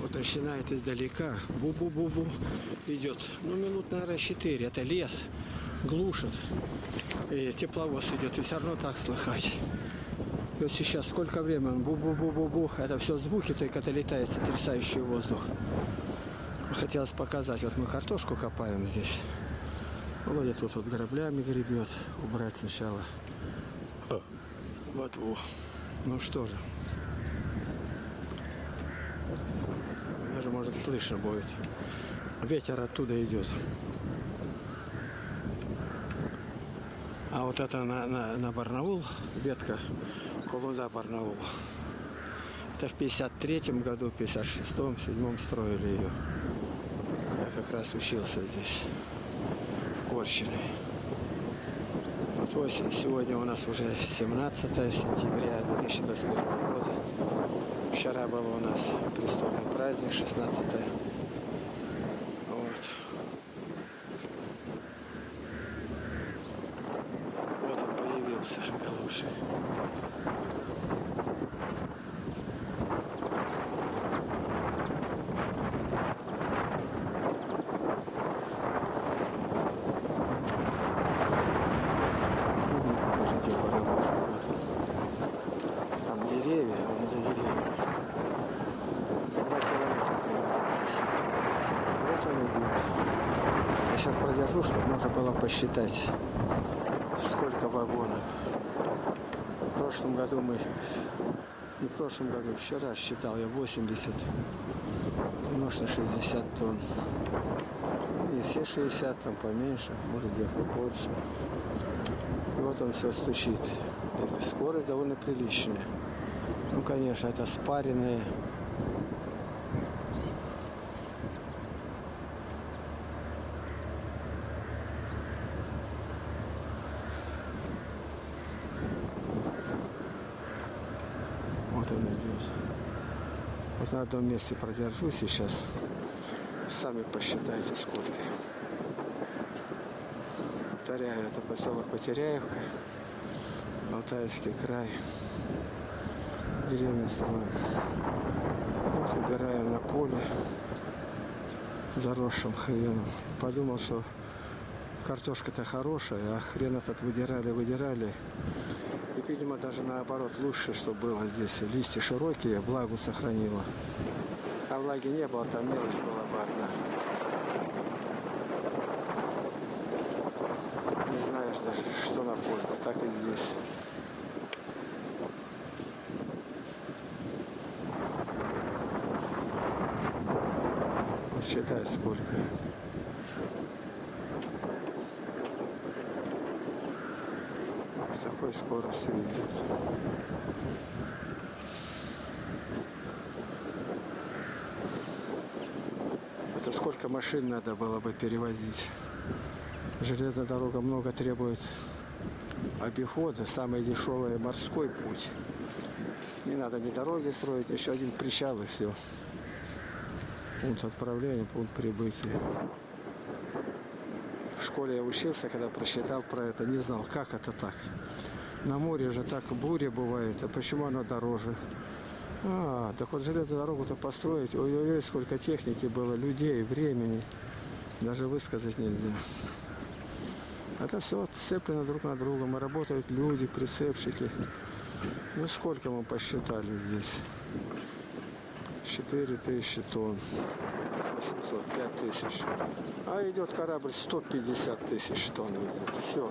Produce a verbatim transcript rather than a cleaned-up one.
Вот начинает издалека. Бу-бу-бу-бу идет. Ну, минут, наверное, четыре. Это лес. Глушит. И тепловоз идет. И все равно так слыхать. И вот сейчас сколько времени. Бу-бу-бу-бу-бу. Это все звуки, только это летает сотрясающий воздух. Хотелось показать. Вот мы картошку копаем здесь. Володя тут вот граблями гребет. Убрать сначала. Вот, во. Ну что же. Даже, может, слышно будет. Ветер оттуда идет. А вот это на, на, на Барнаул ветка. Кулунда-Барнаул. Это в пятьдесят третьем году, в пятьдесят шестом, седьмом строили ее. Я как раз учился здесь. В Корчине. Осень. Сегодня у нас уже семнадцатое сентября две тысячи двадцать первого года. Вчера был у нас престольный праздник, шестнадцатое. Вот. Вот он появился, голубчик. Сейчас продержу, чтобы можно было посчитать, сколько вагонов. В прошлом году мы, не в прошлом году, вчера считал я восемьдесят, умножить на шестьдесят тонн. Не все шестьдесят, там поменьше, может где-то побольше. И вот он все стучит. Это скорость довольно приличная. Ну, конечно, это спаренные. Вот на одном месте продержу сейчас. Сами посчитайте, сколько. Повторяю, это поселок Потеряевка, Алтайский край, деревня Струна. Вот убираем на поле, заросшим хреном. Подумал, что картошка-то хорошая, а хрен этот выдирали, выдирали. Видимо, даже наоборот лучше, что было здесь. Листья широкие, влагу сохранило. А влаги не было, там мелочь была бы одна. Не знаешь даже, что на пользу. Так и здесь. Считай, сколько. С такой скоростью идет. Это сколько машин надо было бы перевозить. Железная дорога много требует обихода. Самый дешевый морской путь. Не надо ни дороги строить, еще один причал и все. Пункт отправления, пункт прибытия. В школе я учился, когда прочитал про это, не знал, как это так. На море же так буря бывает, а почему она дороже? А, так вот железную дорогу-то построить, ой-ой-ой, сколько техники было, людей, времени, даже высказать нельзя. Это все отцеплено друг на друга, и работают люди, прицепщики. Ну сколько мы посчитали здесь? четыре тысячи тонн. восемьсот, пять тысяч. А идет корабль сто пятьдесят тысяч тонн везет. Все.